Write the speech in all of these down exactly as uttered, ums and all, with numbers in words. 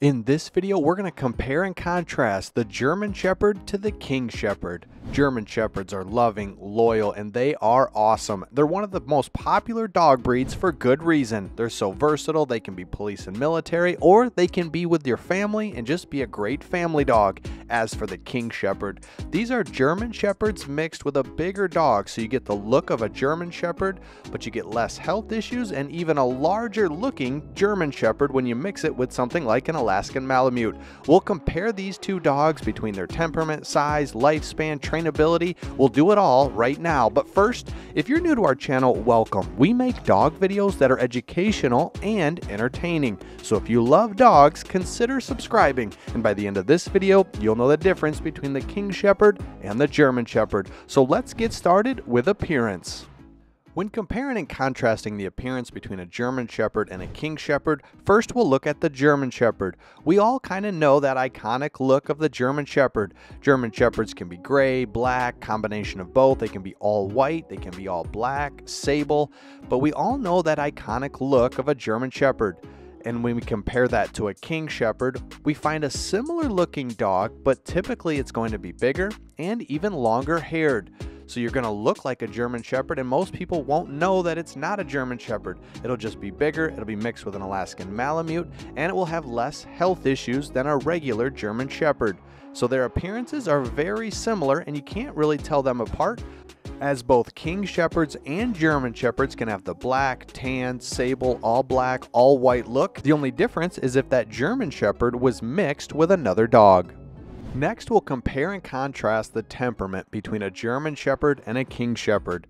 In this video, we're going to compare and contrast the German Shepherd to the King Shepherd. German Shepherds are loving, loyal, and they are awesome. They're one of the most popular dog breeds for good reason. They're so versatile, they can be police and military, or they can be with your family and just be a great family dog. As for the King Shepherd, these are German Shepherds mixed with a bigger dog, so you get the look of a German Shepherd, but you get less health issues and even a larger looking German Shepherd when you mix it with something like an Alaskan. Alaskan Malamute. We'll compare these two dogs between their temperament, size, lifespan, trainability. We'll do it all right now. But first, if you're new to our channel, welcome. We make dog videos that are educational and entertaining. So if you love dogs, consider subscribing. And by the end of this video, you'll know the difference between the King Shepherd and the German Shepherd. So let's get started with appearance. When comparing and contrasting the appearance between a German Shepherd and a King Shepherd, first we'll look at the German Shepherd. We all kind of know that iconic look of the German Shepherd. German Shepherds can be gray, black, combination of both. They can be all white, they can be all black, sable, but we all know that iconic look of a German Shepherd. And when we compare that to a King Shepherd, we find a similar looking dog, but typically it's going to be bigger and even longer haired. So you're going to look like a German Shepherd, and most people won't know that it's not a German Shepherd. It'll just be bigger, it'll be mixed with an Alaskan Malamute, and it will have less health issues than a regular German Shepherd. So their appearances are very similar, and you can't really tell them apart, as both King Shepherds and German Shepherds can have the black, tan, sable, all black, all white look. The only difference is if that German Shepherd was mixed with another dog. Next, we'll compare and contrast the temperament between a German Shepherd and a King Shepherd.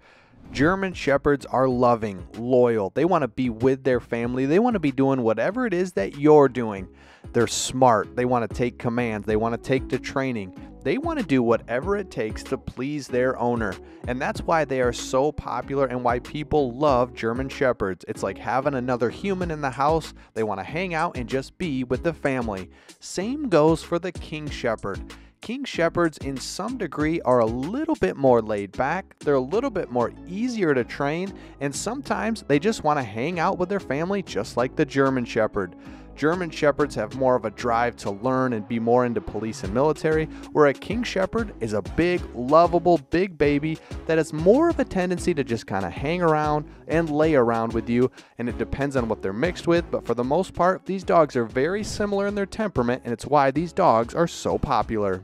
German Shepherds are loving, loyal. They want to be with their family. They want to be doing whatever it is that you're doing. They're smart. They want to take commands. They want to take to training. They want to do whatever it takes to please their owner. And that's why they are so popular and why people love German Shepherds. It's like having another human in the house. They want to hang out and just be with the family. Same goes for the King Shepherd. King Shepherds in some degree are a little bit more laid back, they're a little bit more easier to train, and sometimes they just want to hang out with their family just like the German Shepherd. German Shepherds have more of a drive to learn and be more into police and military, where a King Shepherd is a big, lovable, big baby that has more of a tendency to just kind of hang around and lay around with you, and it depends on what they're mixed with, but for the most part, these dogs are very similar in their temperament, and it's why these dogs are so popular.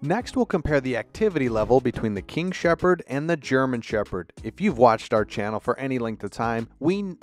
Next, we'll compare the activity level between the King Shepherd and the German Shepherd. If you've watched our channel for any length of time, we...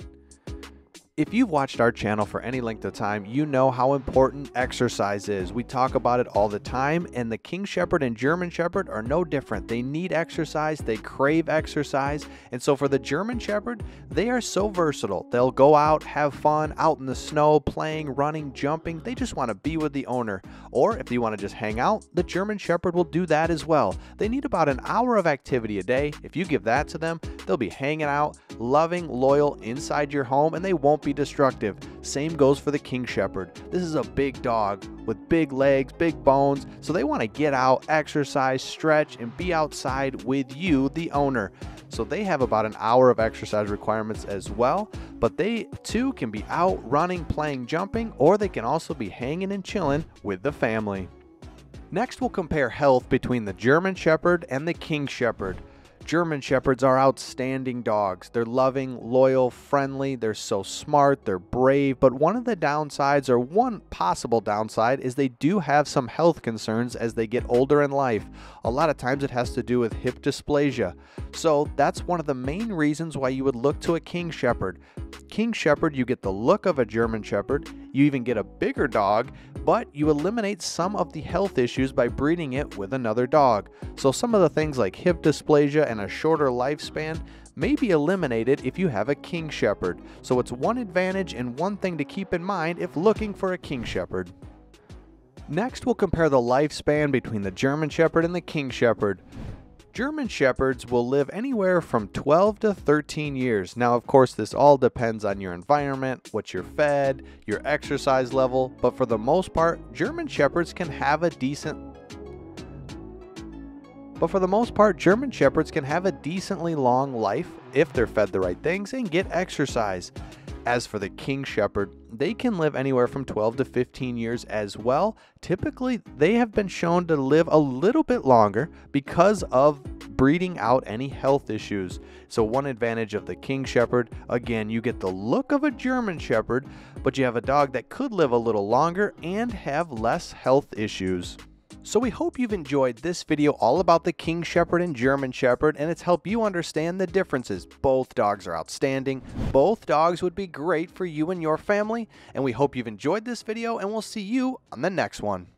If you've watched our channel for any length of time, you know how important exercise is. We talk about it all the time, and the King Shepherd and German Shepherd are no different. They need exercise, they crave exercise, and so for the German Shepherd, they are so versatile. They'll go out, have fun, out in the snow, playing, running, jumping. They just want to be with the owner. Or if you want to just hang out, the German Shepherd will do that as well. They need about an hour of activity a day. If you give that to them, they'll be hanging out, loving, loyal, inside your home, and they won't be Be destructive. Same goes for the King Shepherd. This is a big dog with big legs, big bones, so they want to get out, exercise, stretch, and be outside with you, the owner. So they have about an hour of exercise requirements as well, but they too can be out running, playing, jumping, or they can also be hanging and chilling with the family. Next, we'll compare health between the German Shepherd and the King Shepherd. German Shepherds are outstanding dogs. They're loving, loyal, friendly, they're so smart, they're brave, but one of the downsides, or one possible downside, is they do have some health concerns as they get older in life. A lot of times it has to do with hip dysplasia. So that's one of the main reasons why you would look to a King Shepherd. King Shepherd, you get the look of a German Shepherd, you even get a bigger dog, but you eliminate some of the health issues by breeding it with another dog. So some of the things like hip dysplasia and a shorter lifespan may be eliminated if you have a King Shepherd. So it's one advantage and one thing to keep in mind if looking for a King Shepherd. Next, we'll compare the lifespan between the German Shepherd and the King Shepherd. German Shepherds will live anywhere from twelve to thirteen years. Now, of course, this all depends on your environment, what you're fed, your exercise level, but for the most part, German Shepherds can have a decent But for the most part, German Shepherds can have a decently long life if they're fed the right things and get exercise. As for the King Shepherd, they can live anywhere from twelve to fifteen years as well. Typically, they have been shown to live a little bit longer because of breeding out any health issues. So one advantage of the King Shepherd, again, you get the look of a German Shepherd, but you have a dog that could live a little longer and have less health issues. So we hope you've enjoyed this video all about the King Shepherd and German Shepherd, and it's helped you understand the differences. Both dogs are outstanding. Both dogs would be great for you and your family, and we hope you've enjoyed this video, and we'll see you on the next one.